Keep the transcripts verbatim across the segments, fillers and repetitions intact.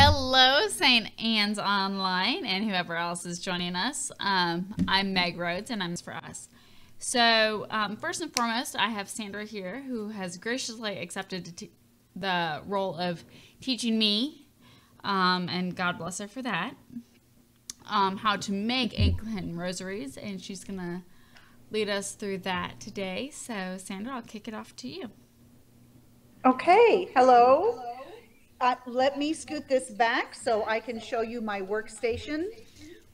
Hello, Saint Anne's Online and whoever else is joining us. Um, I'm Meg Rhodes and I'm for us. So um, first and foremost, I have Sandra here who has graciously accepted to t the role of teaching me, um, and God bless her for that, um, how to make Anglican rosaries, and she's going to lead us through that today. So Sandra, I'll kick it off to you. Okay, hello. hello. Uh, let me scoot this back so I can show you my workstation.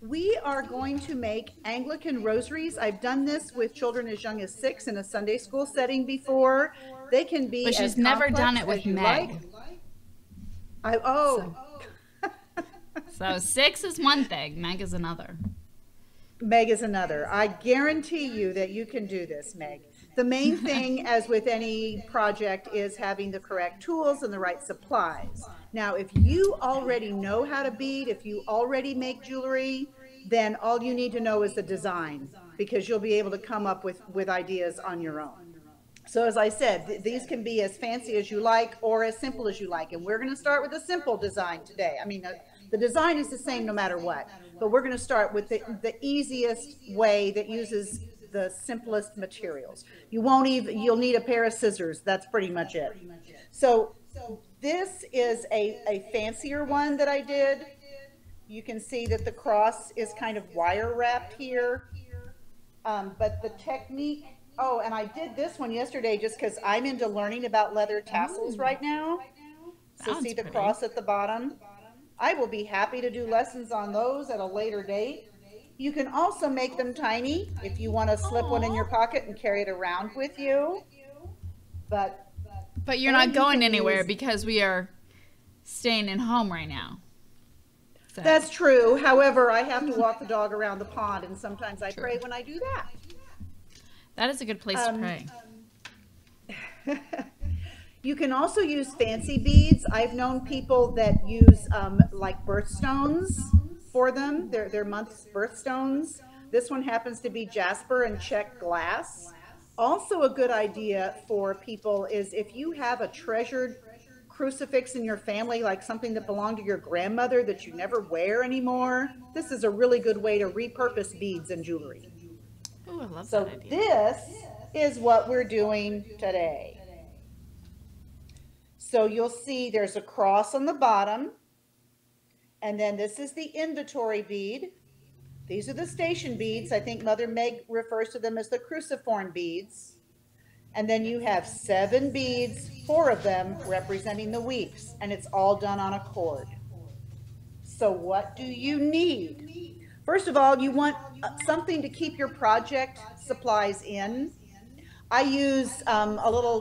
We are going to make Anglican rosaries. I've done this with children as young as six in a Sunday school setting before. They can be But she's never done it with Meg. Like. I, oh. So, so six is one thing, Meg is another. Meg is another. I guarantee you that you can do this, Meg. The main thing, as with any project, is having the correct tools and the right supplies. Now, if you already know how to bead, if you already make jewelry, then all you need to know is the design, because you'll be able to come up with, with ideas on your own. So as I said, th these can be as fancy as you like or as simple as you like. And we're going to start with a simple design today. I mean, uh, the design is the same no matter what, but we're going to start with the, the easiest way that uses the simplest materials. You won't even, you'll need a pair of scissors. That's pretty much it. So this is a, a fancier one that I did. You can see that the cross is kind of wire wrapped here. Um, but the technique, oh, and I did this one yesterday just because I'm into learning about leather tassels right now. So see the cross at the bottom. I will be happy to do lessons on those at a later date. You can also make them tiny if you want to slip Aww. one in your pocket and carry it around with you. But but you're not going anywhere use. because we are staying at home right now. So. That's true. However, I have to walk the dog around the pond, and sometimes I true. pray when I do that. That is a good place um, to pray. Um, you can also use fancy beads. I've known people that use um, like birthstones. For them, their their month's birthstones. This one happens to be jasper and Czech glass. Also, a good idea for people is if you have a treasured crucifix in your family, like something that belonged to your grandmother that you never wear anymore. This is a really good way to repurpose beads and jewelry. Ooh, I love so that idea. This is what we're doing today. So you'll see there's a cross on the bottom. And then this is the inventory bead. These are the station beads. I think Mother Meg refers to them as the cruciform beads. And then you have seven beads, four of them representing the weeks, and it's all done on a cord. So what do you need? First of all, you want something to keep your project supplies in. I use um, a little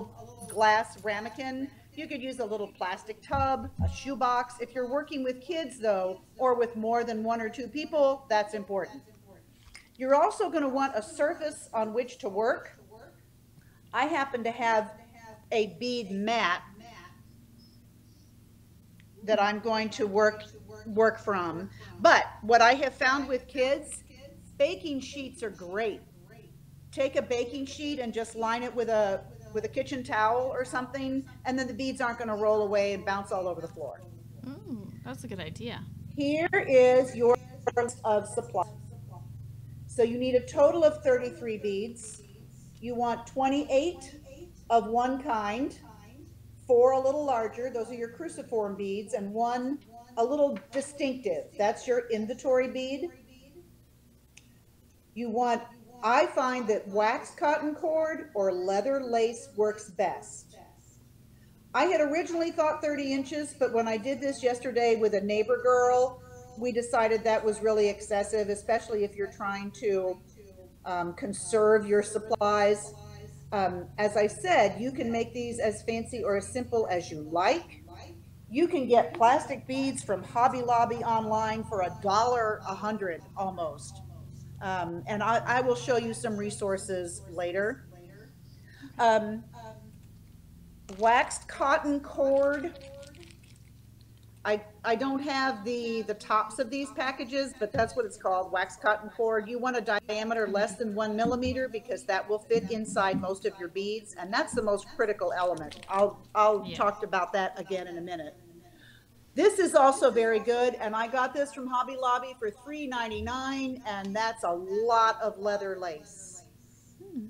glass ramekin. You could use a little plastic tub, a shoebox. If you're working with kids, though, or with more than one or two people, that's important. You're also going to want a surface on which to work. I happen to have a bead mat that I'm going to work, work from. But what I have found with kids, baking sheets are great. Take a baking sheet and just line it with a with a kitchen towel or something, and then the beads aren't going to roll away and bounce all over the floor. Ooh, that's a good idea. Here is your list of supplies. So you need a total of thirty-three beads. You want twenty-eight of one kind, four a little larger, those are your cruciform beads, and one a little distinctive, that's your inventory bead. You want I find that wax cotton cord or leather lace works best. I had originally thought thirty inches, but when I did this yesterday with a neighbor girl, we decided that was really excessive, especially if you're trying to um, conserve your supplies. Um, as I said, you can make these as fancy or as simple as you like. You can get plastic beads from Hobby Lobby online for a dollar a hundred almost. Um, and I, I will show you some resources later. Um, waxed cotton cord. I, I don't have the, the tops of these packages, but that's what it's called, waxed cotton cord. You want a diameter less than one millimeter because that will fit inside most of your beads, and that's the most critical element. I'll, I'll yeah. talk about that again in a minute. This is also very good, and I got this from Hobby Lobby for three ninety-nine, and that's a lot of leather lace. Hmm.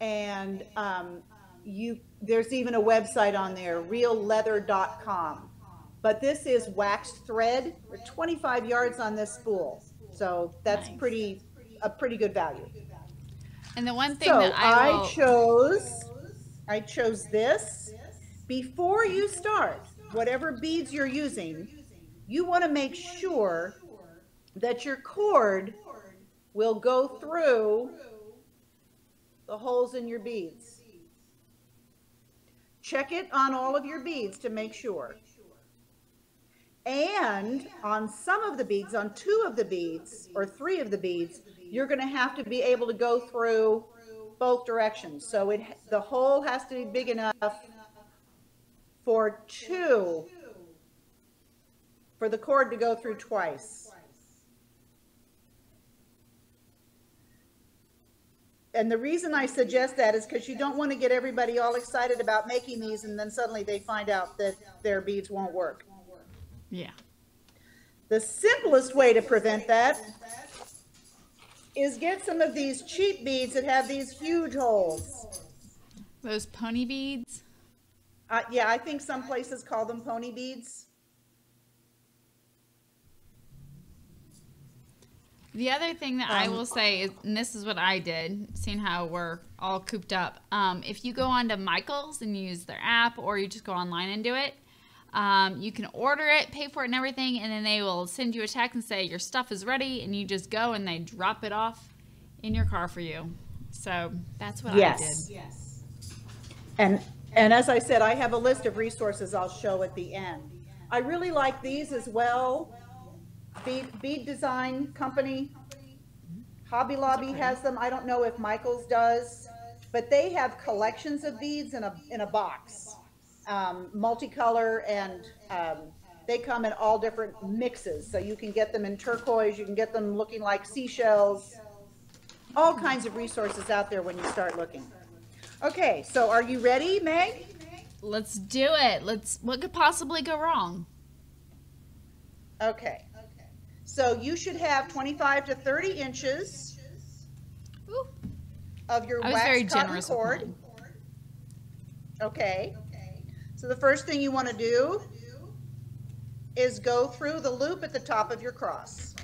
And um, you, there's even a website on there, real leather dot com. But this is waxed thread. We're twenty-five yards on this spool, so that's nice. pretty a pretty good value. And the one thing so that I, I will... chose, I chose this. Before you start, whatever beads you're using, you want to make sure that your cord will go through the holes in your beads. Check it on all of your beads to make sure. And on some of the beads, on two of the beads or three of the beads, you're going to have to be able to go through both directions. So it, the hole has to be big enough for two, for the cord to go through twice. And the reason I suggest that is because you don't want to get everybody all excited about making these and then suddenly they find out that their beads won't work. Yeah. The simplest way to prevent that is get some of these cheap beads that have these huge holes. Those pony beads? Uh, yeah, I think some places call them pony beads. The other thing that um, I will say is, and this is what I did, seeing how we're all cooped up. Um, if you go onto Michaels and use their app, or you just go online and do it, Um, you can order it, pay for it and everything, and then they will send you a check and say your stuff is ready, and you just go and they drop it off in your car for you. So that's what yes. I did. Yes. And, and as I said, I have a list of resources I'll show at the end. I really like these as well. Bead, Bead Design Company, Hobby Lobby has them. I don't know if Michaels does, but they have collections of beads in a, in a box. Um, multicolor, and um, they come in all different mixes, so you can get them in turquoise, you can get them looking like seashells, all kinds of resources out there when you start looking. Okay, so are you ready, Meg? Let's do it. Let's what could possibly go wrong? Okay, so you should have twenty-five to thirty inches Ooh. Of your wax cotton cord. Okay. So the first thing you want to do is go through the loop at the top of your cross.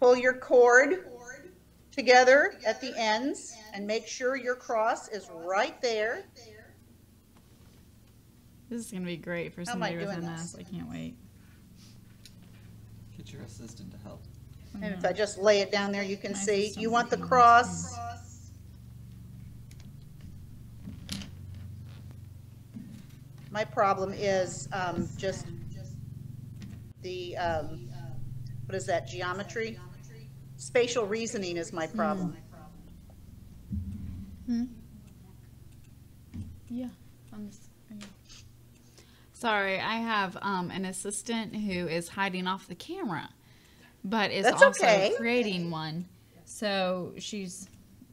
Pull your cord together at the ends and make sure your cross is right there. This is going to be great for somebody with an ass. I can't wait. Get your assistant to help. And if I just lay it down there, you can see. You want the cross. My problem is um, just the, um, what is that, geometry? Spatial reasoning is my problem. Hmm. Yeah. Sorry, I have um, an assistant who is hiding off the camera. But it's That's also okay. creating one. So she's,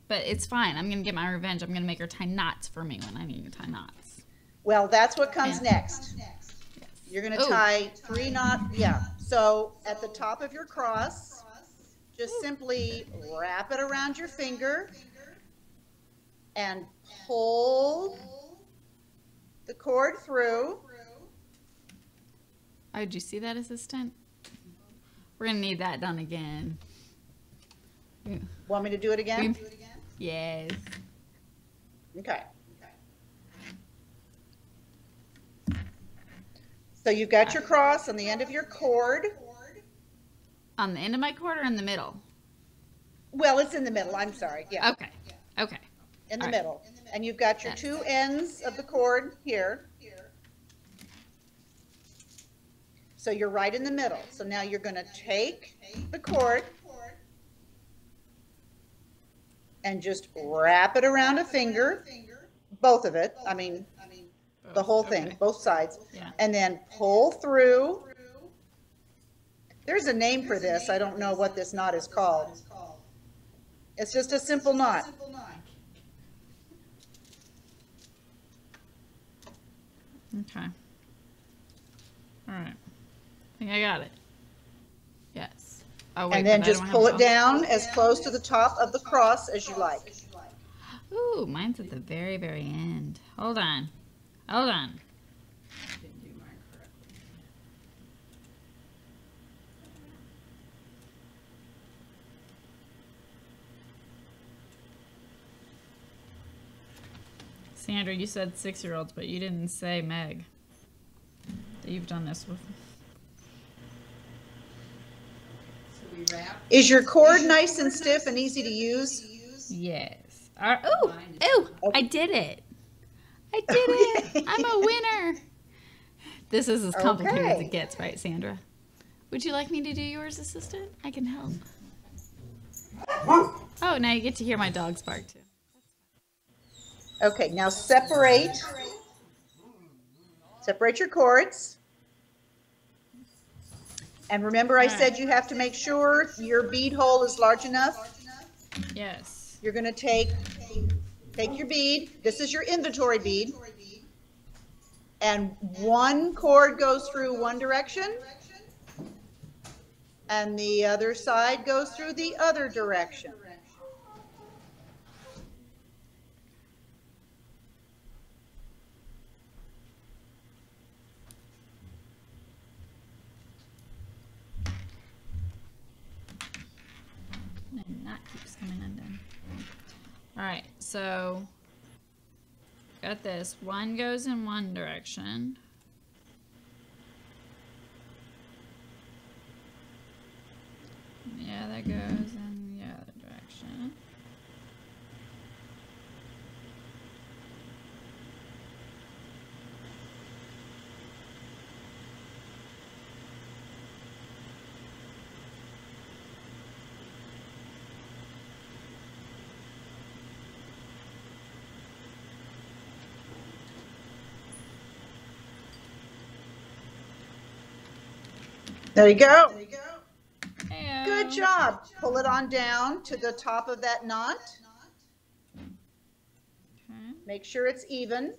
but it's fine. I'm going to get my revenge. I'm going to make her tie knots for me when I need to tie knots. Well, that's what comes and next. next. Yes. You're going to tie three knots. Yeah. So at the top of your cross, just Ooh. simply wrap it around your finger and pull the cord through. Oh, did you see that, assistant? We're going to need that done again. Want me to do it again? Do it again? Yes. Okay. okay. So you've got your cross on the end of your cord. On the end of my cord or in the middle? Well, it's in the middle. I'm sorry. Yeah. Okay. Okay. In the All middle. Right. And you've got your That's two ends of the cord here. So you're right in the middle. So now you're going to take the cord and just wrap it around a finger, both of it, I mean, the whole thing, both sides, and then pull through. There's a name for this. I don't know what this knot is called. It's just a simple knot. Okay. All right. I think I got it. Yes. Oh, wait, and then just pull it down as close to the top of the cross as you like. Ooh, mine's at the very, very end. Hold on. Hold on. Sandra, you said six-year-olds, but you didn't say Meg. You've done this with. Is your cord nice and stiff and easy to use? Yes. Our, ooh, ooh, I did it. I did it. I'm a winner. This is as complicated okay. as it gets, right, Sandra? Would you like me to do yours, assistant? I can help. Oh, now you get to hear my dogs bark, too. Okay, now separate. Separate your cords. And remember I said you have to make sure your bead hole is large enough. Yes. You're going to take take your bead. This is your inventory bead. And one cord goes through one direction. And the other side goes through the other direction. All right, so got this. One goes in one direction. Yeah, that goes in the other direction. There you go. There you go. Good job. Pull it on down to the top of that knot. Okay. Make sure it's even.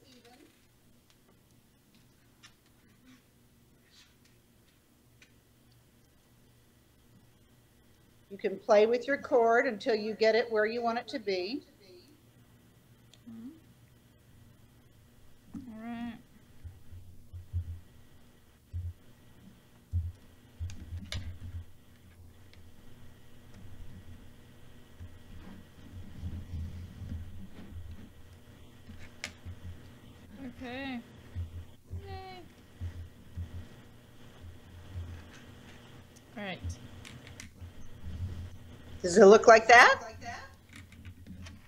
You can play with your cord until you get it where you want it to be. All right. Okay. Yay. All right. Does it look like that? Like that?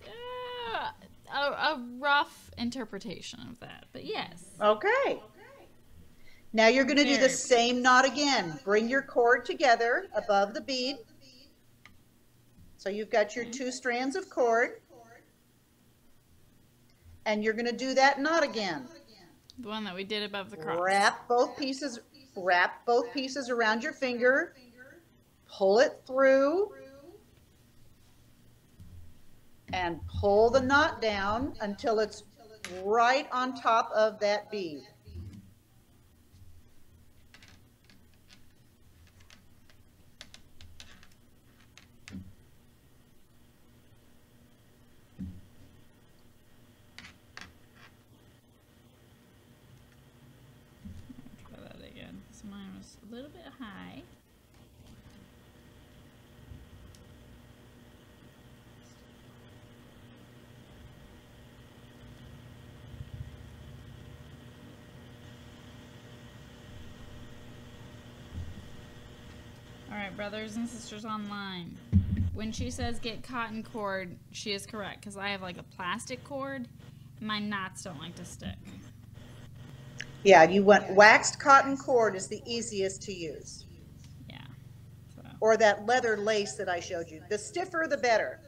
Yeah, a, a rough interpretation of that, but yes. Okay. Okay. Now you're going to do the same knot again. Bring your cord together above the bead. So you've got your two strands of cord. And you're going to do that knot again. The one that we did above the cross. Wrap both pieces, wrap both pieces around your finger. Pull it through. And pull the knot down until it's right on top of that bead. A little bit high. All right, brothers and sisters online. When she says get cotton cord, she is correct because I have like a plastic cord and my knots don't like to stick. Yeah, you want waxed cotton cord is the easiest to use. Yeah. So. Or that leather lace that I showed you. The stiffer, the better.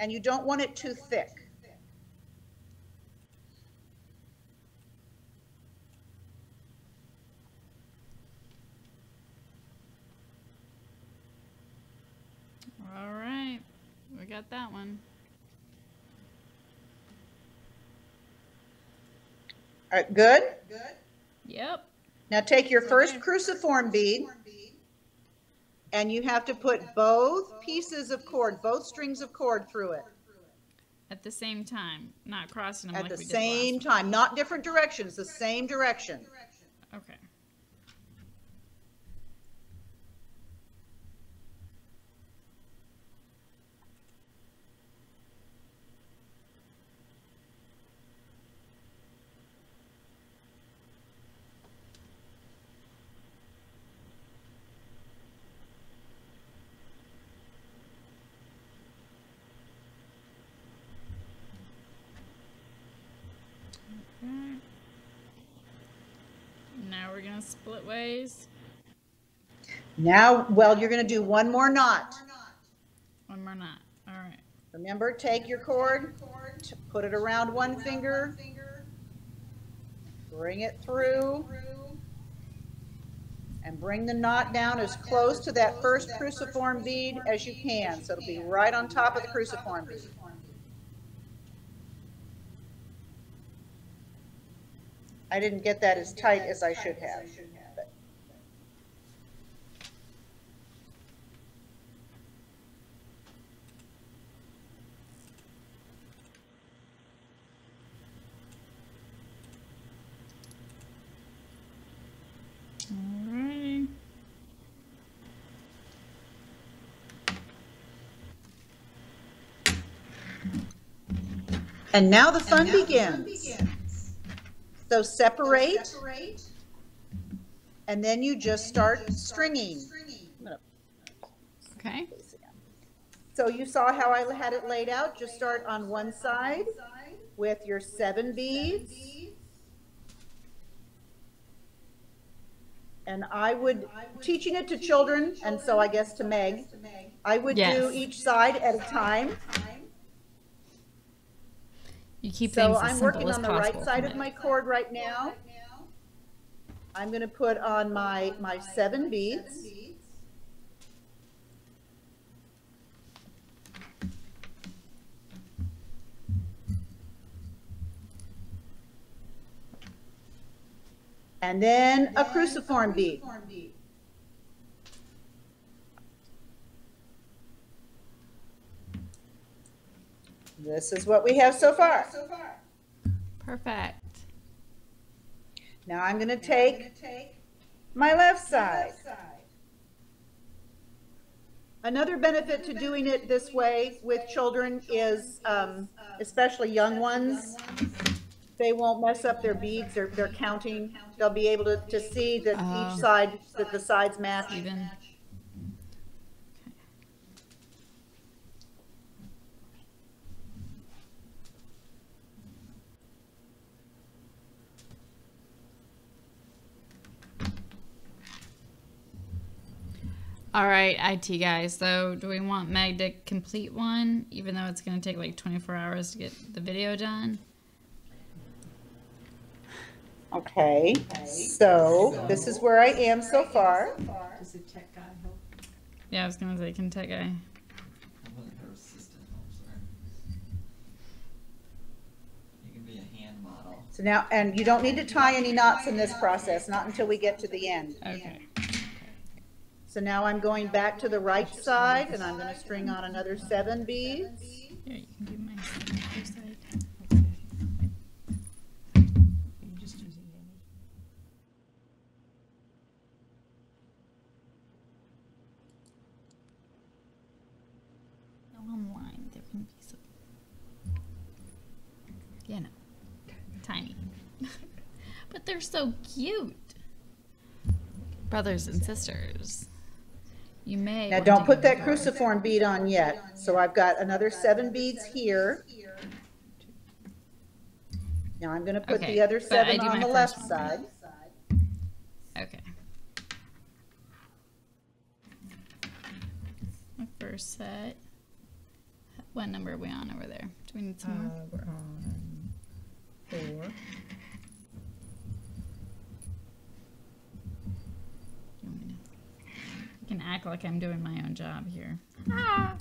And you don't want it too thick. All right. We We got that one. All right, good? Good. Yep. Now take your first cruciform bead, and you have to put both pieces of cord, both strings of cord through it. At the same time, not crossing them like we did last time. At the same time, not different directions, the same direction. Okay. We're going to split ways. Now, well, you're going to do one more knot. One more knot. All right. Remember, take your cord, put it around one finger, bring it through, and bring the knot down as close to that first cruciform bead as you can. So it'll be right on top of the cruciform bead. I didn't get that as tight as I should have. All right. And now the fun begins. So separate, so separate, and then you just start, you just start stringing. stringing. Okay. So you saw how I had it laid out. Just start on one side with your seven beads. And I would, teaching it to children, and so I guess to Meg, I would yes. do each side at a time. You keep so things as I'm working as on the right side of my cord right now. I'm going to put on my, my seven beads. And then a cruciform bead. This is what we have so far. Perfect. Now I'm going to take my left side. Another benefit to doing it this way with children is, um, especially young ones, they won't mess up their beads. They're, they're counting. They'll be able to, to see that uh, each side, that the sides match. Even. All right, I T guys, so do we want Meg to complete one, even though it's going to take like twenty-four hours to get the video done? Okay, okay. So, so this is where I am so far. Does the tech guy help? Yeah, I was going to say, can tech guy? I wasn't her assistant, I'm sorry. You can be a hand model. So now, and you don't need to tie any knots in this process, not until we get to the end. Okay. So now I'm going back to the right side, and I'm going to string on another seven beads. Here, you can do my other side. Okay. You're just using any. No, I'm lying. There can be some. Yeah, no. Tiny. But they're so cute. Brothers and sisters. You may now don't put that cruciform bead on yet. So I've got another seven beads here. Now I'm going to put okay, the other seven on the left one. side. Okay. My first set. What number are we on over there? Do we need some uh, more? We're on four. I can act like I'm doing my own job here. Ah.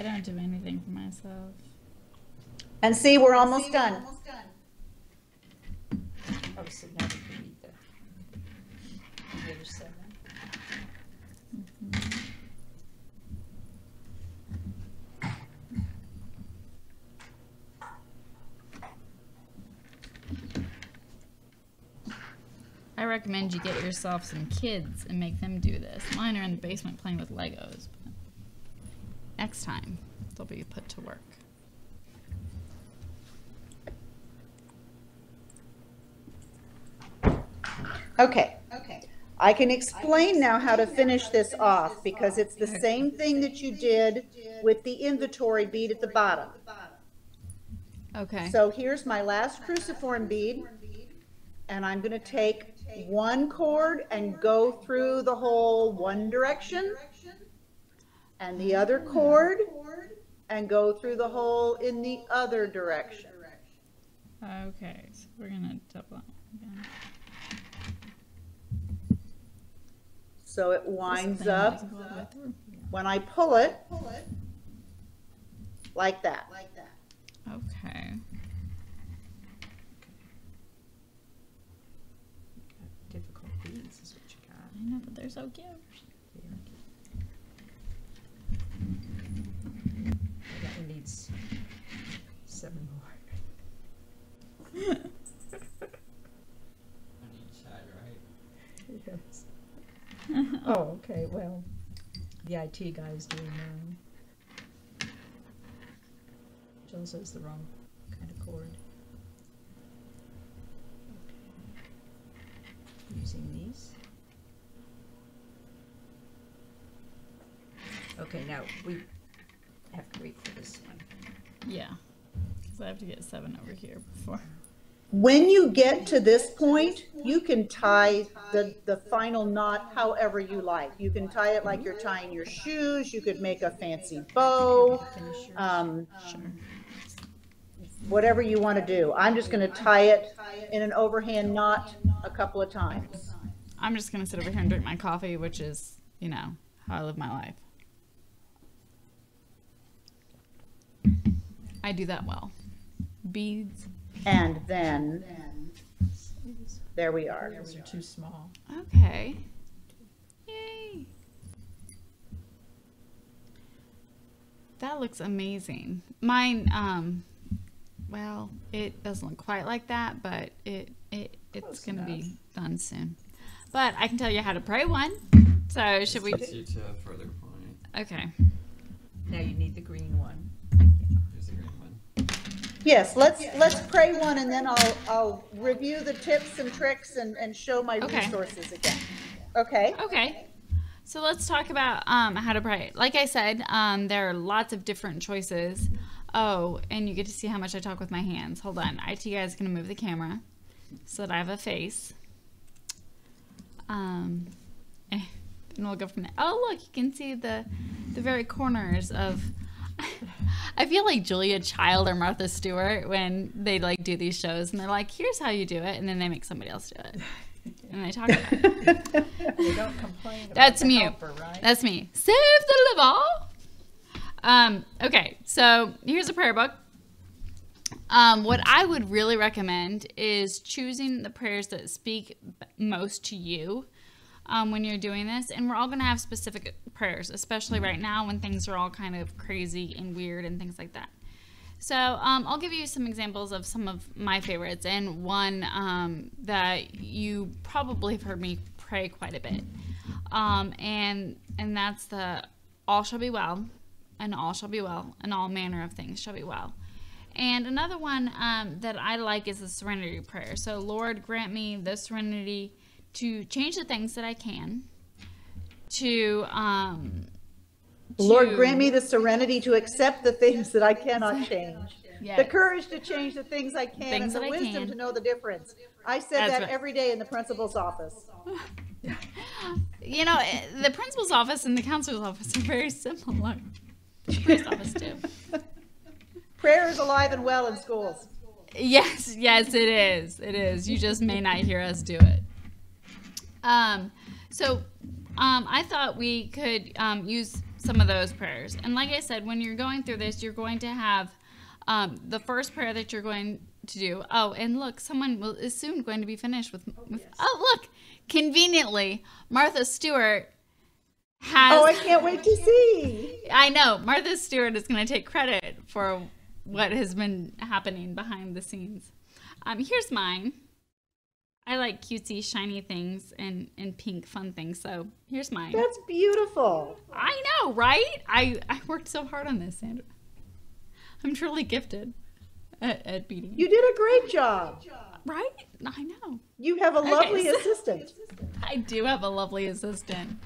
I don't do anything for myself. And see, we're almost see, done. We're almost done. Oh, so now we need the, the other seven. Mm-hmm. I recommend you get yourself some kids and make them do this. Mine are in the basement playing with Legos. But next time, they'll be put to work. Okay. Okay. I can explain now how to finish this off because it's the same thing that you did with the inventory bead at the bottom. Okay. So here's my last cruciform bead, and I'm going to take one cord and go through the whole one direction, and the other cord and go through the whole in the other direction. Okay. So we're going to double again. So it winds up when I pull it, like that. Like that. Okay. Difficult beads is what you got. I know, but they're so cute. That one needs seven more. Oh, okay, well, the I T guy's doing that. Jill says the wrong kind of cord. Okay. Using these. Okay, now we have to wait for this one. Yeah, because I have to get seven over here before. When you get to this point, you can tie the, the final knot however you like. You can tie it like you're tying your shoes. You could make a fancy bow, um, whatever you want to do. I'm just going to tie it in an overhand knot a couple of times. I'm just going to sit over here and drink my coffee, which is, you know, how I live my life. I do that well. Beads. And then, there we are. Those are too small. Okay. Yay. That looks amazing. Mine, um, well, it doesn't look quite like that, but it, it it's going to be done soon. But I can tell you how to pray one. So should we? Let's get you to a further point. Okay. Now you need the green one. Yes, let's let's pray one, and then I'll I'll review the tips and tricks and and show my okay. resources again. Okay. Okay. So let's talk about um, how to pray. Like I said, um, there are lots of different choices. Oh, and you get to see how much I talk with my hands. Hold on, I T guy's gonna move the camera so that I have a face. Um, and we'll go from there. Oh, look, you can see the the very corners of. I feel like Julia Child or Martha Stewart when they like do these shows and they're like, here's how you do it, and then they make somebody else do it. And they talk about it. They don't complain about That's me. Helper, right? That's me. Save the level. Um, okay, so here's a prayer book. Um, what I would really recommend is choosing the prayers that speak most to you. Um, when you're doing this, and we're all going to have specific prayers, especially right now when things are all kind of crazy and weird and things like that. So um, I'll give you some examples of some of my favorites, and one um, that you probably have heard me pray quite a bit, um, and and that's the all shall be well, and all shall be well, and all manner of things shall be well. And another one um, that I like is the serenity prayer. So Lord, grant me the serenity to change the things that I can, to, um, to... Lord, grant me the serenity to accept the things that I cannot change. Yes. The courage to change the things I can, things and the that wisdom to know the difference. I said That's that right. every day in the principal's office. You know, the principal's office and the counselor's office are very similar. The principal's office too. Prayer is alive and well in schools. Yes, yes, it is. It is. You just may not hear us do it. Um, so, um, I thought we could, um, use some of those prayers. And like I said, when you're going through this, you're going to have um, the first prayer that you're going to do. Oh, and look, someone will, is soon going to be finished with. Oh, with, yes. Oh look, conveniently, Martha Stewart has. Oh, I can't wait to see. I know Martha Stewart is going to take credit for what has been happening behind the scenes. Um, here's mine. I like cutesy, shiny things and, and pink fun things. So here's mine. That's beautiful. I know, right? I, I worked so hard on this, Sandra. I'm truly gifted at, at beading. You did a great job. Right? I know. You have a lovely okay, so, assistant. I do have a lovely assistant.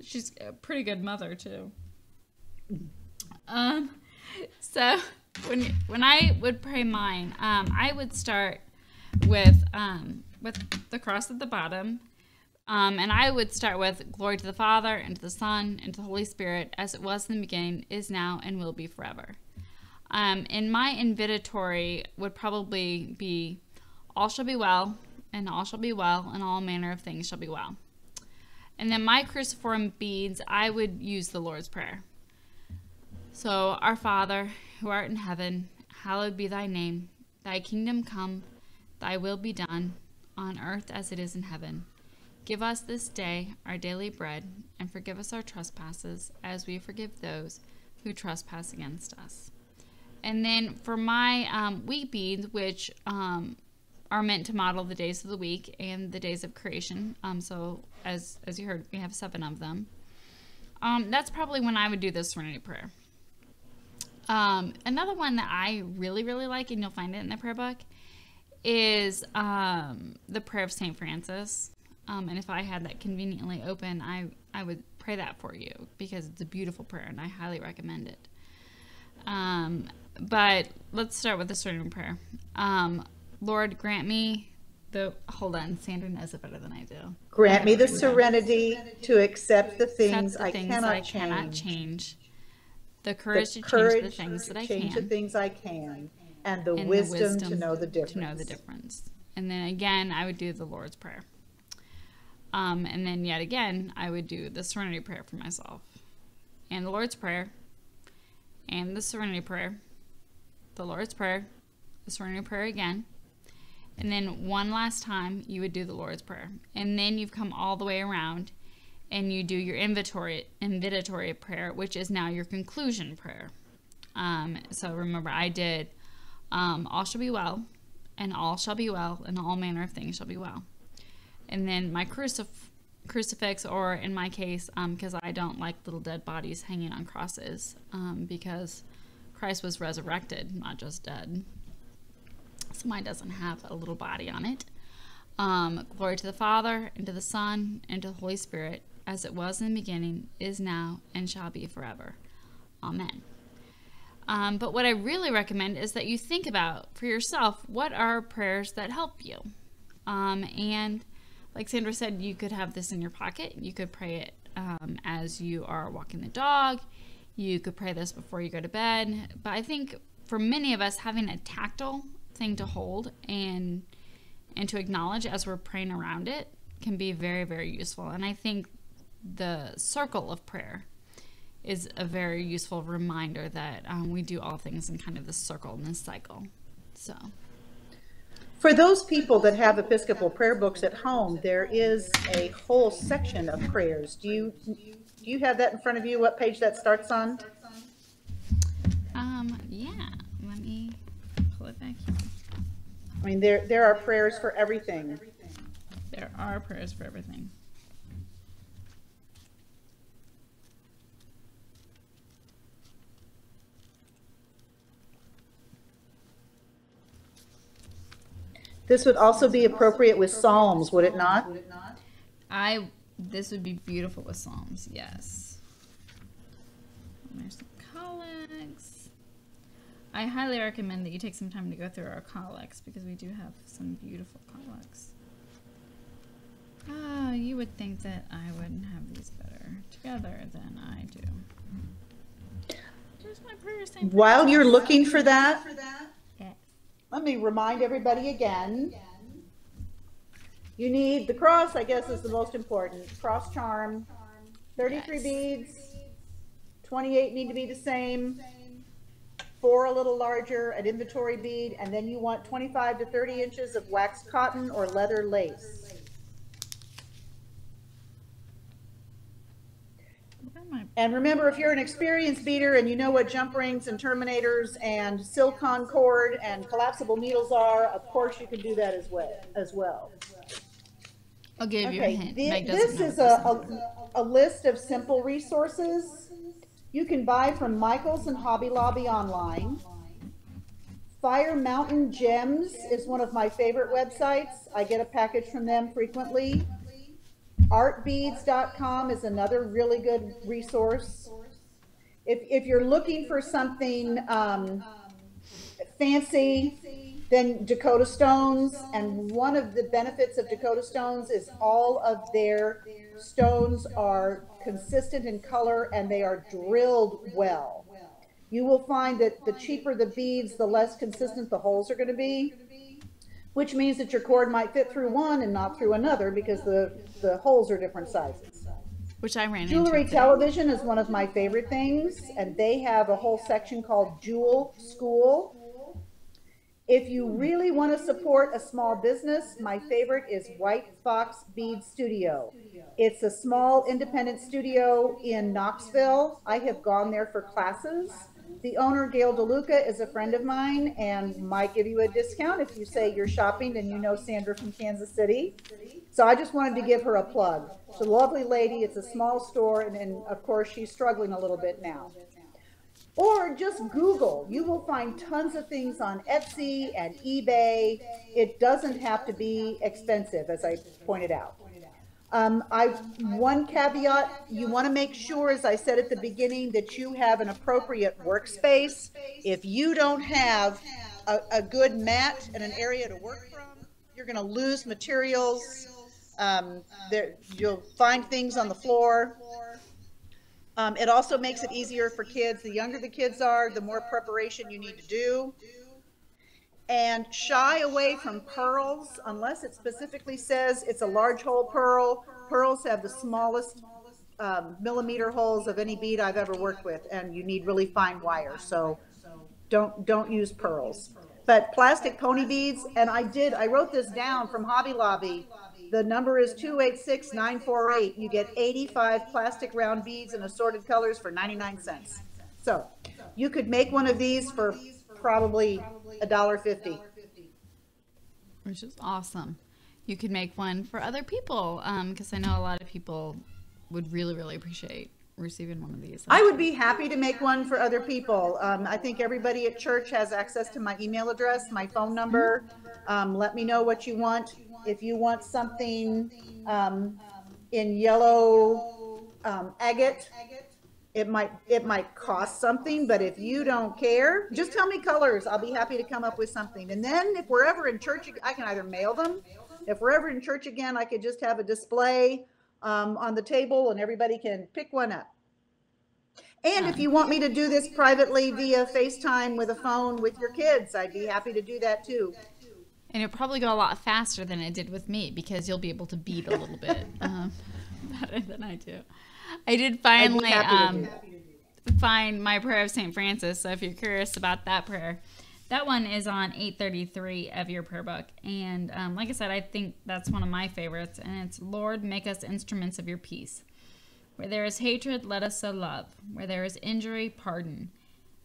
She's a pretty good mother, too. Um, so when, when I would pray mine, um, I would start with... Um, with the cross at the bottom. Um, and I would start with, glory to the Father, and to the Son, and to the Holy Spirit, as it was in the beginning, is now, and will be forever. Um, and my invitatory would probably be, all shall be well, and all shall be well, and all manner of things shall be well. And then my cruciform beads, I would use the Lord's Prayer. So, our Father, who art in heaven, hallowed be thy name. Thy kingdom come, thy will be done, on earth as it is in heaven. Give us this day our daily bread, and forgive us our trespasses as we forgive those who trespass against us. And then for my um, wheat beads, which um, are meant to model the days of the week and the days of creation, um, so as, as you heard, we have seven of them. Um, that's probably when I would do this Serenity Prayer. Um, another one that I really, really like, and you'll find it in the prayer book, is um, the prayer of Saint Francis. Um, and if I had that conveniently open, I, I would pray that for you, because it's a beautiful prayer and I highly recommend it. Um, but let's start with the certain prayer. Um, Lord, grant me the, hold on, Sandra knows it better than I do. Grant I me the serenity to accept the things, accept the things I, cannot I cannot change. The courage, the courage to change the things that I can. Change the things I can. And, the, and wisdom the wisdom to know the difference. To know the difference. And then again, I would do the Lord's Prayer. Um, and then yet again, I would do the Serenity Prayer for myself. And the Lord's Prayer. And the Serenity Prayer. The Lord's Prayer. The Serenity Prayer again. And then one last time, you would do the Lord's Prayer. And then you've come all the way around and you do your invitatory, invitatory prayer, which is now your conclusion prayer. Um, so remember, I did... Um, all shall be well, and all shall be well, and all manner of things shall be well. And then my crucif crucifix, or in my case, because um, I don't like little dead bodies hanging on crosses, um, because Christ was resurrected, not just dead. So mine doesn't have a little body on it. Um, glory to the Father, and to the Son, and to the Holy Spirit, as it was in the beginning, is now, and shall be forever. Amen. Um, but what I really recommend is that you think about for yourself, what are prayers that help you? Um, and like Sandra said, you could have this in your pocket. You could pray it um, as you are walking the dog. You could pray this before you go to bed. But I think for many of us, having a tactile thing to hold and, and to acknowledge as we're praying around it can be very, very useful. And I think the circle of prayer is a very useful reminder that um, we do all things in kind of this circle and this cycle. So, for those people that have Episcopal prayer books at home, there is a whole section of prayers. Do you do you have that in front of you? What page that starts on? Um, yeah, let me pull it back here. I mean, there there are prayers for everything. There are prayers for everything. This would also be appropriate with Psalms, would it not? I, this would be beautiful with Psalms, yes. There's some collects. I highly recommend that you take some time to go through our collects, because we do have some beautiful collects. Oh, you would think that I wouldn't have these better together than I do. There's my prayer. While you're looking for that, let me remind everybody again, you need the cross, I guess is the most important, cross charm, thirty-three yes. beads, twenty-eight need to be the same, four a little larger, an inventory bead, and then you want twenty-five to thirty inches of waxed cotton or leather lace. And remember, if you're an experienced beater and you know what jump rings and terminators and silicone cord and collapsible needles are, of course you can do that as well. As well. I'll give okay. you a hint. The, Meg this is a, a, a list of simple resources you can buy from Michaels and Hobby Lobby online. Fire Mountain Gems is one of my favorite websites. I get a package from them frequently. Art beads dot com is another really good resource. If, if you're looking for something um, fancy, then Dakota Stones, and one of the benefits of Dakota Stones is all of their stones are consistent in color and they are drilled well. You will find that the cheaper the beads, the less consistent the holes are going to be, which means that your cord might fit through one and not through another because the, the holes are different sizes. Which I ran into. Jewelry Television is one of my favorite things, and they have a whole section called Jewel School. If you really want to support a small business, my favorite is White Fox Bead Studio. It's a small independent studio in Knoxville. I have gone there for classes. The owner, Gail DeLuca, is a friend of mine and might give you a discount if you say you're shopping and you know Sandra from Kansas City. So I just wanted to give her a plug. She's a lovely lady. It's a small store, and, and of course, she's struggling a little bit now. Or just Google. You will find tons of things on Etsy and eBay. It doesn't have to be expensive, as I pointed out. Um, I, one caveat, you want to make sure, as I said at the beginning, that you have an appropriate workspace. If you don't have a, a good mat and an area to work from, you're going to lose materials. Um, there, you'll find things on the floor. Um, it also makes it easier for kids. The younger the kids are, the more preparation you need to do. And shy away from pearls unless it specifically says it's a large hole pearl. Pearls have the smallest um, millimeter holes of any bead I've ever worked with, and you need really fine wire, so don't don't use pearls. But plastic pony beads, and I did, I wrote this down from Hobby Lobby. The number is two eight six nine four eight. You get eighty-five plastic round beads in assorted colors for ninety-nine cents. So you could make one of these for probably a dollar fifty, which is awesome. You could make one for other people, um because I know a lot of people would really really appreciate receiving one of these. I would be happy to make one for other people. um I think everybody at church has access to my email address, my phone number. Um let me know what you want. If you want something um in yellow um agate, It might it might cost something, but if you don't care, just tell me colors. I'll be happy to come up with something. And then if we're ever in church, I can either mail them. If we're ever in church again, I could just have a display um, on the table and everybody can pick one up. And if you want me to do this privately via FaceTime with a phone with your kids, I'd be happy to do that too. And it'll probably go a lot faster than it did with me because you'll be able to beat a little bit um, better than I do. I did finally um, find my prayer of Saint Francis, so if you're curious about that prayer, that one is on eight thirty-three of your prayer book. And um, like I said, I think that's one of my favorites, and it's, Lord, make us instruments of your peace. Where there is hatred, let us sow love. Where there is injury, pardon.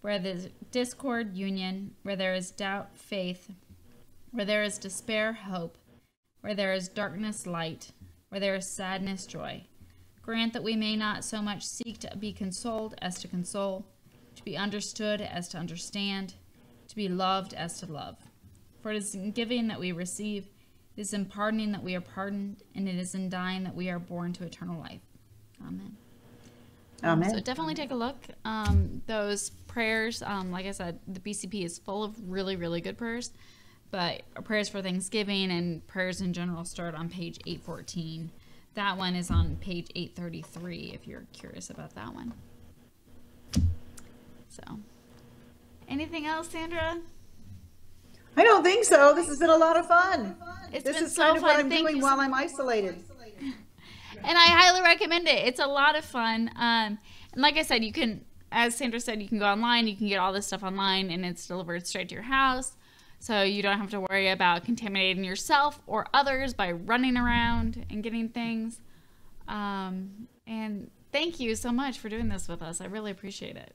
Where there is discord, union. Where there is doubt, faith. Where there is despair, hope. Where there is darkness, light. Where there is sadness, joy. Grant that we may not so much seek to be consoled as to console, to be understood as to understand, to be loved as to love. For it is in giving that we receive, it is in pardoning that we are pardoned, and it is in dying that we are born to eternal life. Amen. Amen. Um, so definitely take a look. Um, those prayers, um, like I said, the B C P is full of really, really good prayers, but prayers for Thanksgiving and prayers in general start on page eight fourteen. That one is on page eight thirty-three if you're curious about that one. So, anything else, Sandra? I don't think so. This has been a lot of fun. It's this been is so kind of fun. What I'm Thank doing while so I'm isolated. And I highly recommend it. It's a lot of fun. Um, and like I said, you can as Sandra said, you can go online, you can get all this stuff online, and it's delivered straight to your house. So you don't have to worry about contaminating yourself or others by running around and getting things. Um, and thank you so much for doing this with us. I really appreciate it.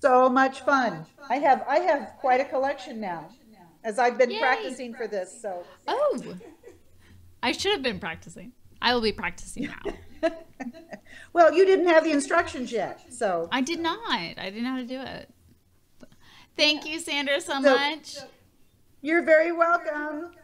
So much fun. I have I have quite a collection now, as I've been Yay. practicing for this. So oh, I should have been practicing. I will be practicing now. Well, you didn't have the instructions yet, so. I did not. I didn't know how to do it. Thank you, Sandra, so much. You're very welcome.